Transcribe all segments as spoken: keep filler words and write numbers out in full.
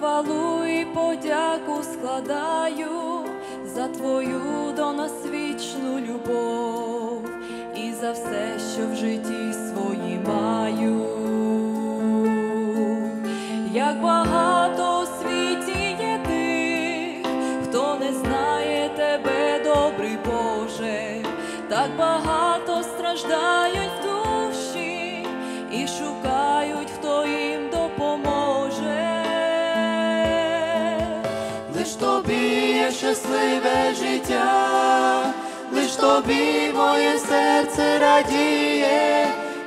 хвалу і подяку складаю за Твою до нас вічну любов і за все, що в житті свої маю. Як багато у світі є тих, хто не знає Тебе, добрий Боже, так багато страждають в душі і шукають, хто їм допоможе. Лиш Тобі є щасливе життя, лиш Тобі моє серце радіє,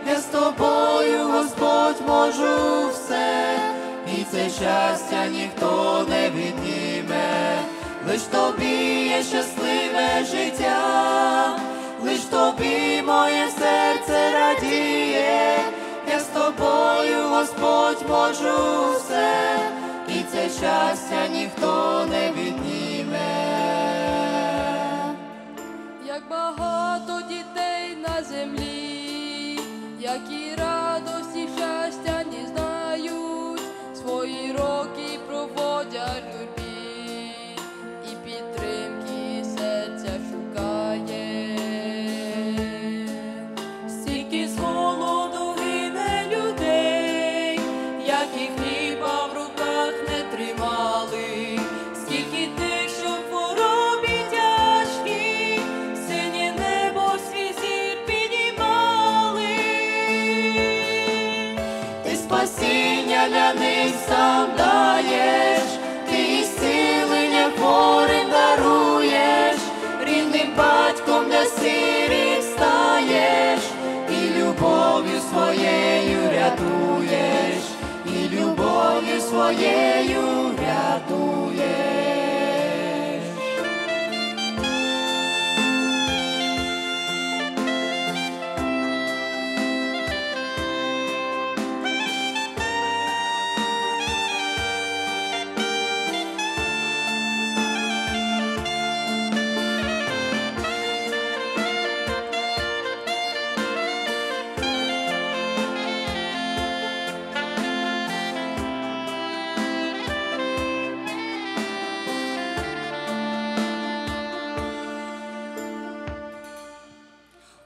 я з Тобою, Господь, можу все, і це щастя ніхто не відніме. Лиш Тобі є щасливе життя, лиш Тобі моє серце радіє, я з Тобою, Господь, можу все, і це щастя ніхто не відніме. Як багато дітей на землі, які радості і щастя не знають, свої роки проводять в нудьбі. Спасіння для них сам даєш, Ти і зцілення хворим даруєш, рідним батьком для сирих стаєш, і любов'ю своєю рятуєш, і любов'ю своєю рятуєш.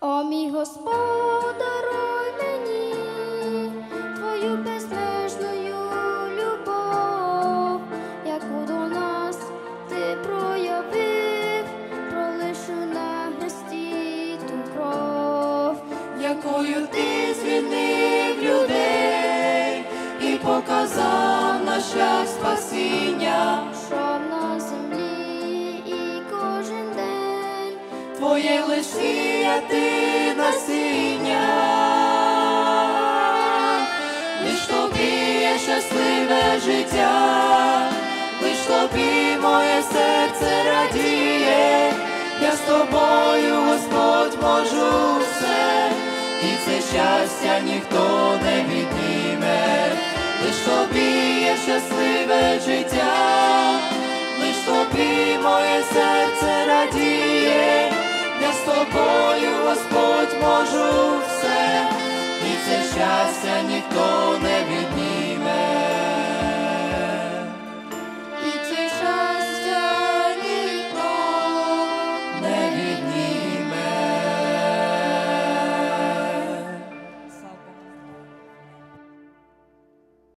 О, мій Господь, даруй мені Твою безмежну любов, яку до нас Ти проявив, проливши на хресті ту кров, якою Ти звільнив людей і показав нам шлях спасіння. Твоє лиш сіяти насіння, лиш Тобі є щасливе життя, лиш Тобі моє серце радіє, я з Тобою, Господь, можу все, і це щастя ніхто не відніме. Лиш Тобі є щасливе життя, лиш Тобі моє серце радіє, я з Тобою, Господь, можу все, і це щастя ніхто не